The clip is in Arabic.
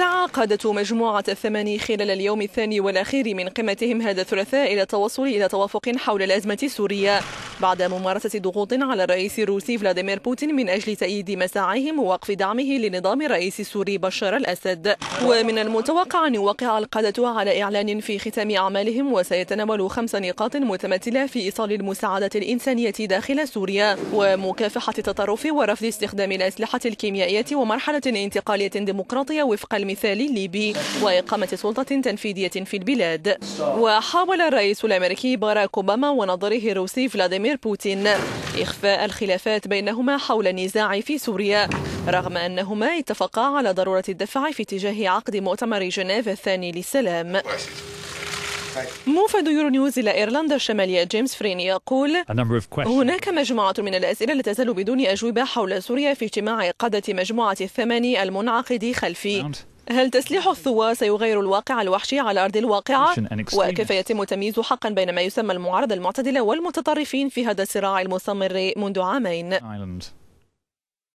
سعى قادة مجموعة الثماني خلال اليوم الثاني والأخير من قمتهم هذا الثلاثاء إلى التوصل إلى توافق حول الأزمة السورية بعد ممارسة ضغوط على الرئيس الروسي فلاديمير بوتين من أجل تأييد مساعيهم ووقف دعمه لنظام الرئيس السوري بشار الأسد. ومن المتوقع أن يوقع القادة على إعلان في ختام أعمالهم، وسيتناول 5 نقاط متمثلة في إيصال المساعدة الإنسانية داخل سوريا ومكافحة التطرف ورفض استخدام الأسلحة الكيميائية ومرحلة انتقالية ديمقراطية وفق المثال الليبي وإقامة سلطة تنفيذية في البلاد. وحاول الرئيس الأمريكي باراك أوباما ونظيره الروسي فلاديمير بوتين إخفاء الخلافات بينهما حول النزاع في سوريا، رغم أنهما اتفقا على ضرورة الدفع في اتجاه عقد مؤتمر جنيف الثاني للسلام. موفد يورو نيوز إلى إيرلندا الشمالية جيمس فريني يقول: هناك مجموعة من الأسئلة لا تزال بدون أجوبة حول سوريا في اجتماع قادة مجموعة الثماني المنعقد خلفي. هل تسليح الثوار سيغير الواقع الوحشي على أرض الواقعة؟ وكيف يتم تمييز حقا بين ما يسمى المعارضة المعتدلة والمتطرفين في هذا الصراع المستمر منذ 2 عام؟